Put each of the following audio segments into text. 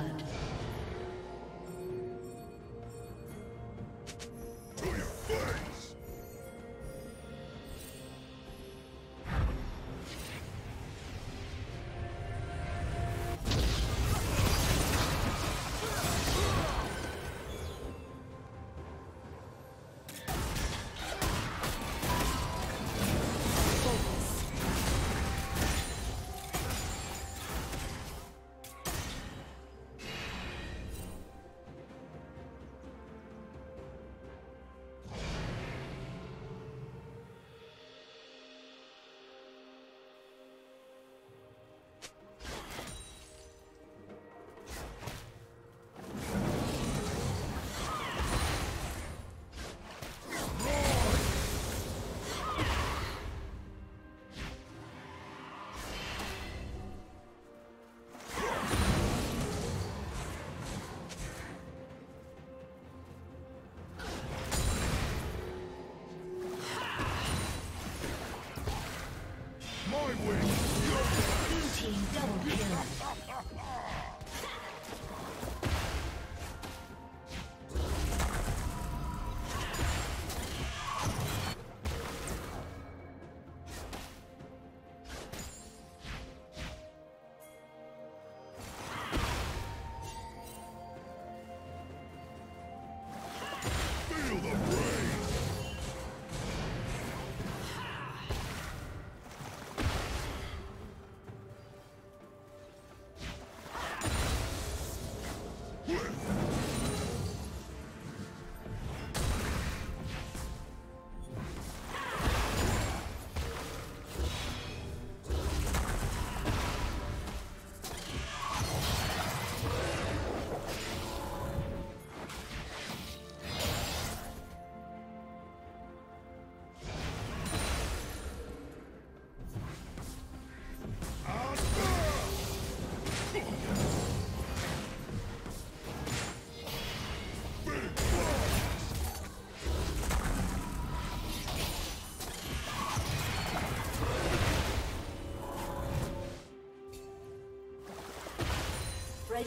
blood. Red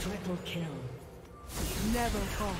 Triple kill. Never fought.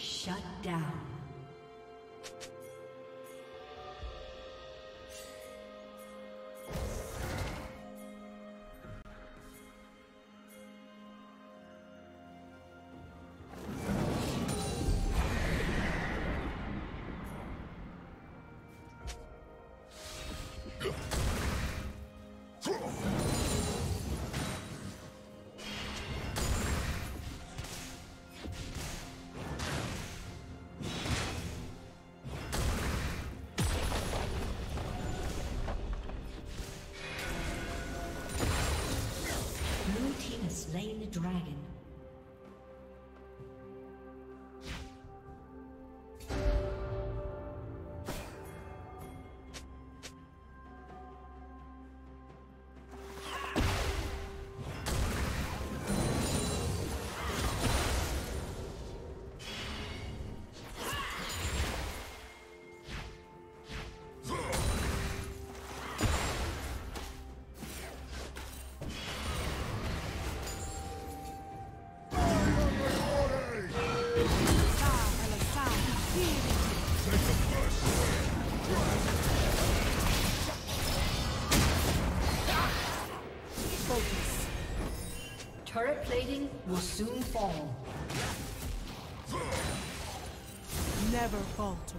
Shut down. Slain the dragon. Turret plating will soon fall. Never falter.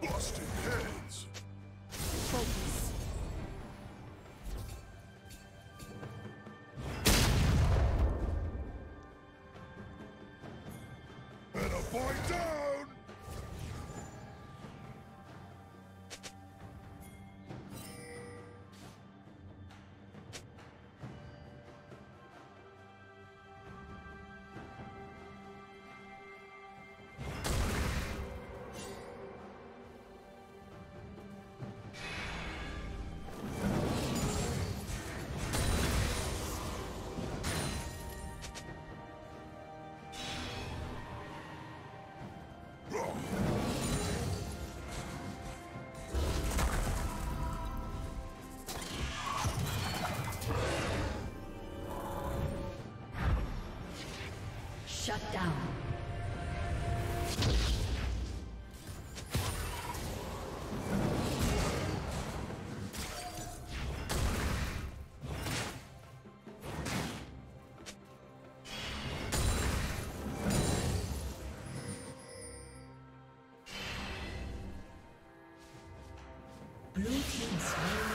Busting heads. Focus. And a boy down. Shut down. Blue team slain.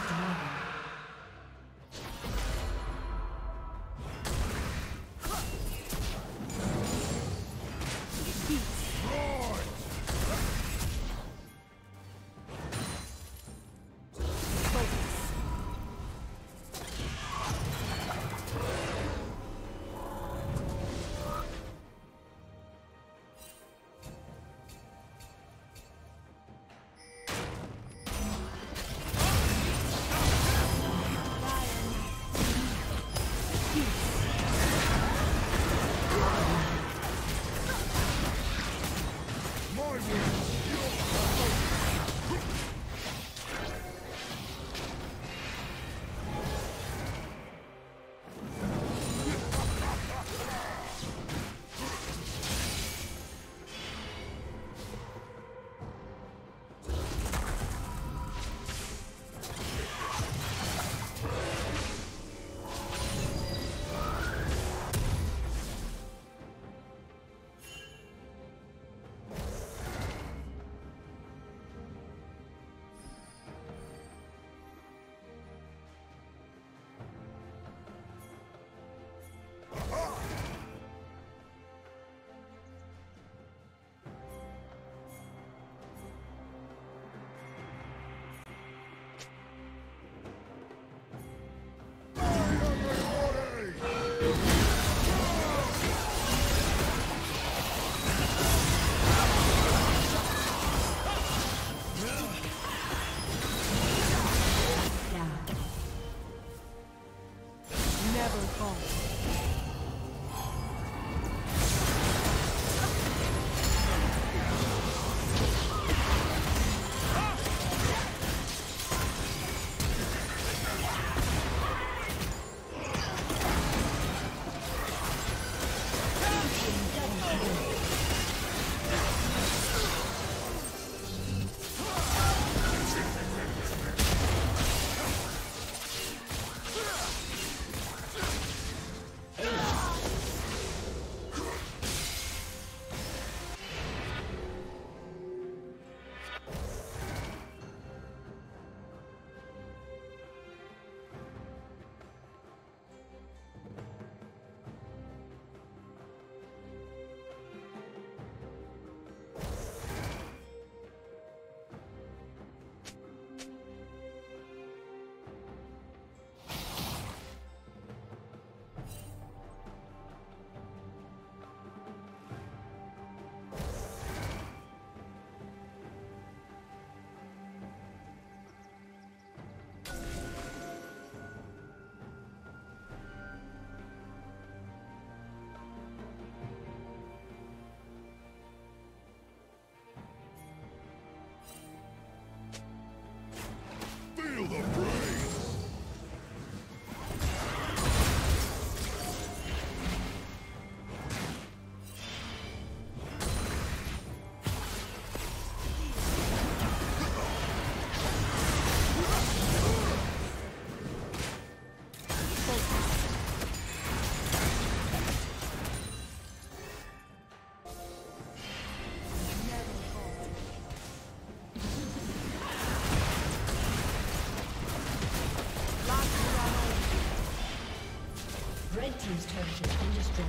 team's turret has been destroyed.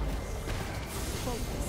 Focus.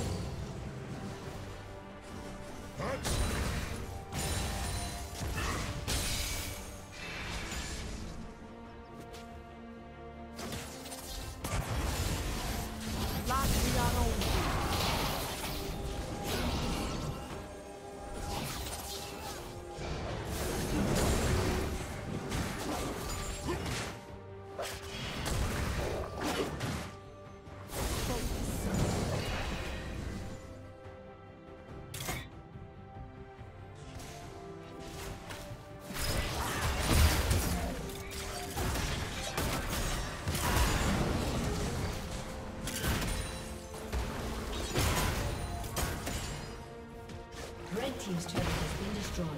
Team's turret has been destroyed.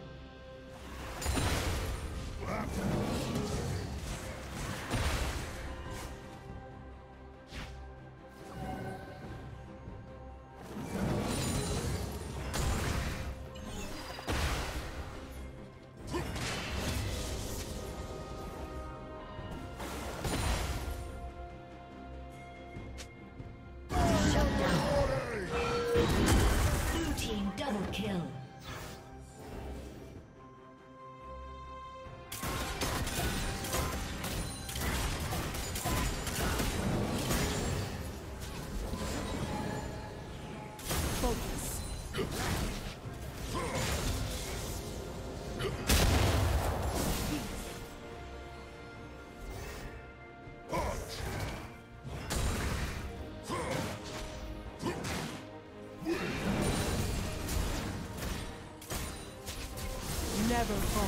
Never fall.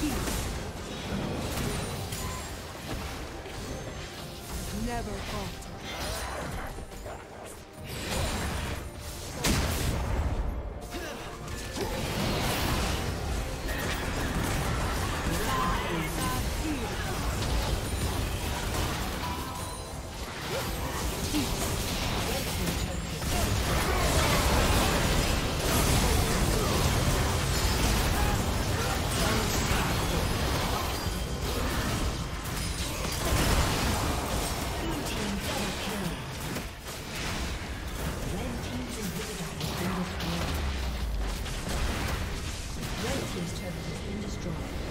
Peace. Never fall. team's turret has been destroyed.